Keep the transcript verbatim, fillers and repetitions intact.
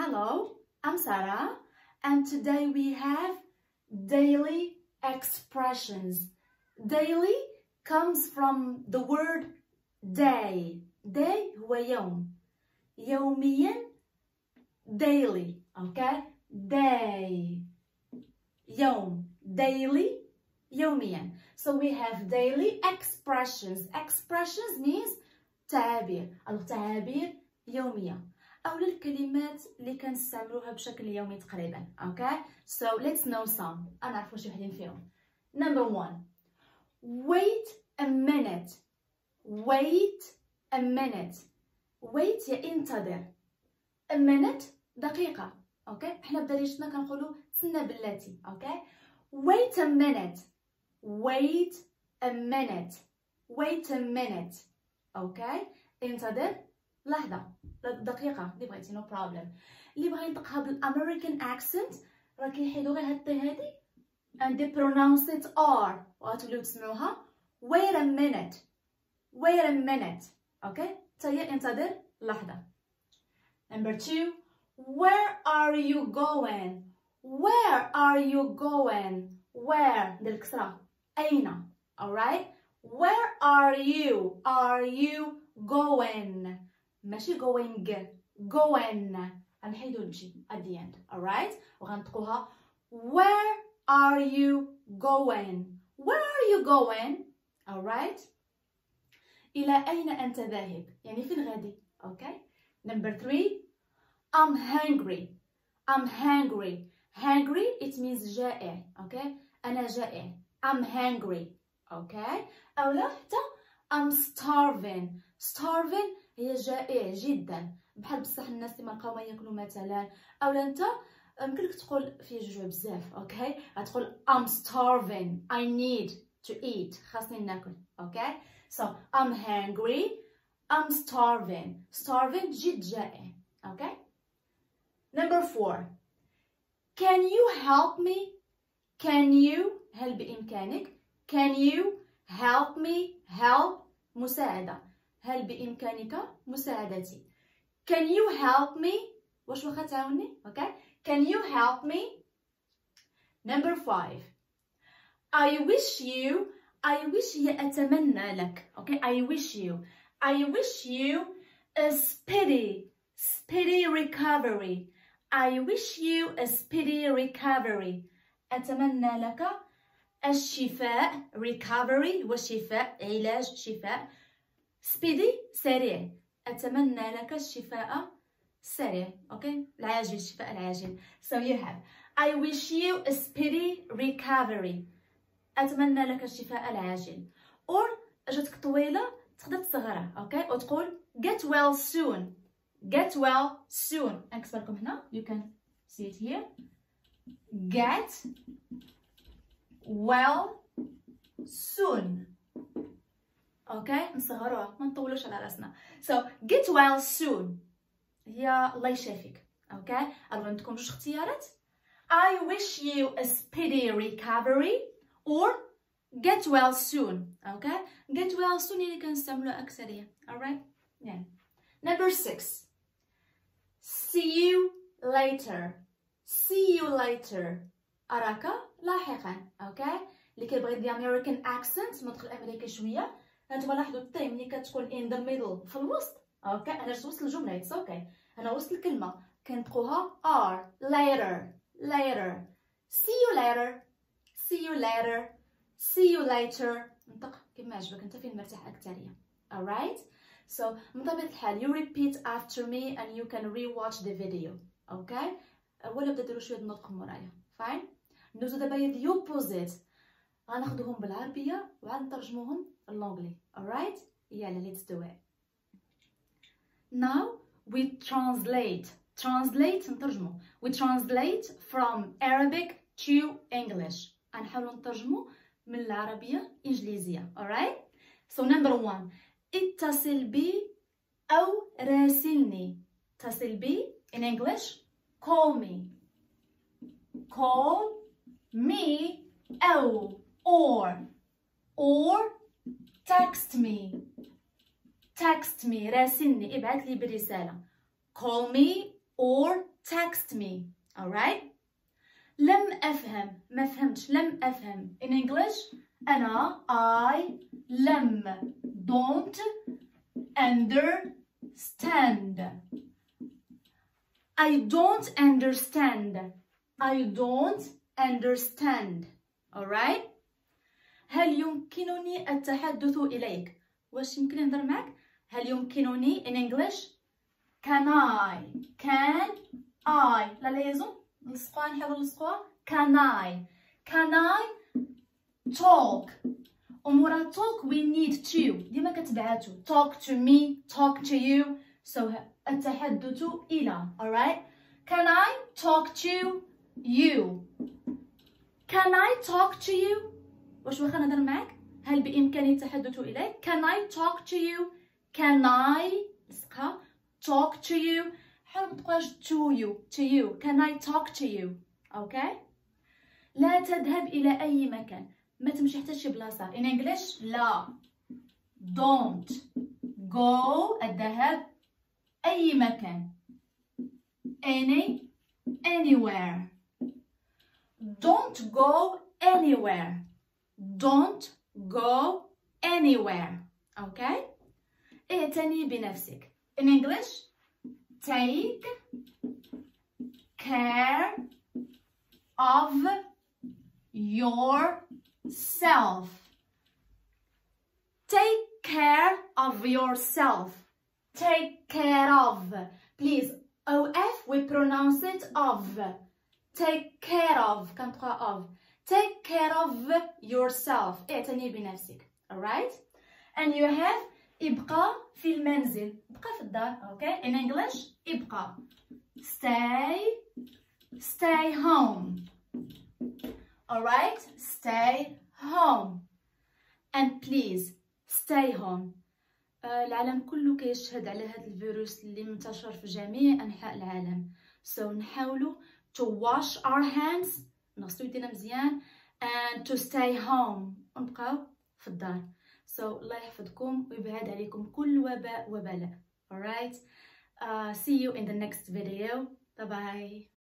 Hello, I'm Sarah, and today we have daily expressions. Daily comes from the word day. Day هو يوم. يوميا daily. Okay? Day. Yom. Daily. Yomian. So we have daily expressions. Expressions means تعابير. التعابير يومية. أو الكلمات اللي كنستعملوها بشكل يومي تقريبا. Okay? So let's know some. أنا عارفة شي وحدين فيهم. Number one. Wait a minute. Wait a minute. Wait يا انتظر. A minute دقيقة. Okay? احنا بدارجتنا كنقولوا تسنى بلاتي. Okay? Wait a minute. Wait a minute. Wait a minute. Okay? انتظر لحظة. دقيقة. اللي بغيتي no problem. اللي بغا ينطقها بالامريكان اكسنت راه كيحيدو غير هاد هادي and they pronounce it R. وغتوليو تسمعوها wait a minute. Wait a minute. Okay? تا هي انتظر لحظة. Number two. Where are you going? Where are you going? Where? بالكسرة. أين. Alright? Where are you? Are you going? ماشي going. Going. غنحيدو الجي at the end. Alright? وغنطقوها. Where are you going? Where are you going? Alright? إلى أين أنت ذاهب؟ يعني فين غادي. Okay? Number three. I'm hungry. I'm hungry. Hungry, it means جائع. Okay? أنا جائع. I'm hungry. Okay? أو لا حتى I'm starving. Starving هي جائع جدا. بحال بصح الناس اللي ما لقاو ما ياكلوا مثلا. أو لا أنت يمكنلك تقول في جوج بزاف. Okay? غتقول I'm starving. I need to eat. خاصني ناكل. Okay? So I'm hungry. I'm starving. Starving جد جائع. Okay? Number four. Can you help me? Can you هل بإمكانك? Can you help me? Help مساعدة. هل بإمكانك مساعدتي? Can you help me? واش واخا تعاوني? Okay? Can you help me? Number five. I wish you. I wish أتمنى لك. Okay? I wish you. I wish you a speedy, speedy recovery. I wish you a speedy recovery. أتمنى لك الشفاء. Recovery والشفاء علاج شفاء. Speedy سريع. أتمنى لك الشفاء سريع. Okay? العاجل الشفاء العاجل. So you have I wish you a speedy recovery. أتمنى لك الشفاء العاجل. Or جاتك طويلة تقدر تصغرها. Okay? وتقول get well soon. Get well soon. أكسركم هنا. You can see it here. Get well soon. Okay. نصغروها. ما نطولوش على راسنا. So get well soon. يا الله يشافيك. Okay. أربعة عندكم جوج اختيارات. I wish you a speedy recovery or get well soon. Okay. Get well soon اللي كنستعملوها أكثرية. Alright. Yeah. Number six. See you later. See you later. أراك لاحقا. Okay. اللي كيبغي the American accent نطق الأمريكي شوية. هانتوما لاحظوا التايم اللي كتكون in the middle في الوسط. Okay. أنا جات وسط الجملة. It's okay. أنا وسط الكلمة كنطقوها are later later. See you later. See you later. See you later. نطق كيما عجبك أنت فين مرتاح أكثرية. Alright. So, بطبيعة الحال, you repeat after me and you can re-watch the video. Okay? ولا بدا ديروا شوية النطق مورايا. Fine? ندوزو دابا the opposite. غناخدوهم بالعربية وغنترجموهم بالانجلي. Alright? يلا, let's do it. Now, we translate. Translate, نترجمو. We translate from Arabic to English. غنحاولو نترجمو من العربية إنجليزية. Alright? So, number one. اتصل بي أو راسلني. اتصل بي in English call me. Call me أو or or text me. Text me راسلني ابعث لي بالرسالة. Call me or text me, all right? لم أفهم, ما فهمتش, لم أفهم. In English, أنا, I, لم, don't, understand. I don't understand. I don't understand. All right? هل يمكنني التحدث إليك? واش يمكن نهضر معك? هل يمكنني in English? Can I? Can I? لا لازم نسقوا نحاول نسقوا. Can I? Can I talk? ومورا talk we need to. ديما كتبعاتو. Talk to me. Talk to you. So التحدث إلى. All right? Can I talk to you? Can I talk to you? واش واخا نهضر معاك? هل بإمكاني التحدث إليك? Can I talk to you? Can I نسقها. Talk to you. حاول متبقاش to you. To you. Can I talk to you? Okay? لا تذهب إلى أي مكان. ما تمشي حتى شي بلاصة. In English, لا. Don't go. الذهاب أي مكان. Any. Anywhere. Don't go anywhere. Don't go anywhere. Okay? اعتني بنفسك. In English, take care of yourself. Take care of yourself. Take care of. Please, O F, we pronounce it of. Take care of. كنتقرا of. Take care of yourself. اعتني بنفسك. Alright? And you have ابقى في المنزل. ابقى في الدار. Okay? In English, ابقى. Stay. Stay home. Alright? Stay home. And please, stay home. العالم كله كيشهد على هذا الفيروس اللي منتشر في جميع أنحاء العالم. So نحاولوا to wash our hands. نغسلوا يدينا مزيان. And to stay home. ونبقاو في الدار. So الله يحفظكم ويبعد عليكم كل وباء وبلاء. Alright. Uh, see you in the next video. Bye bye.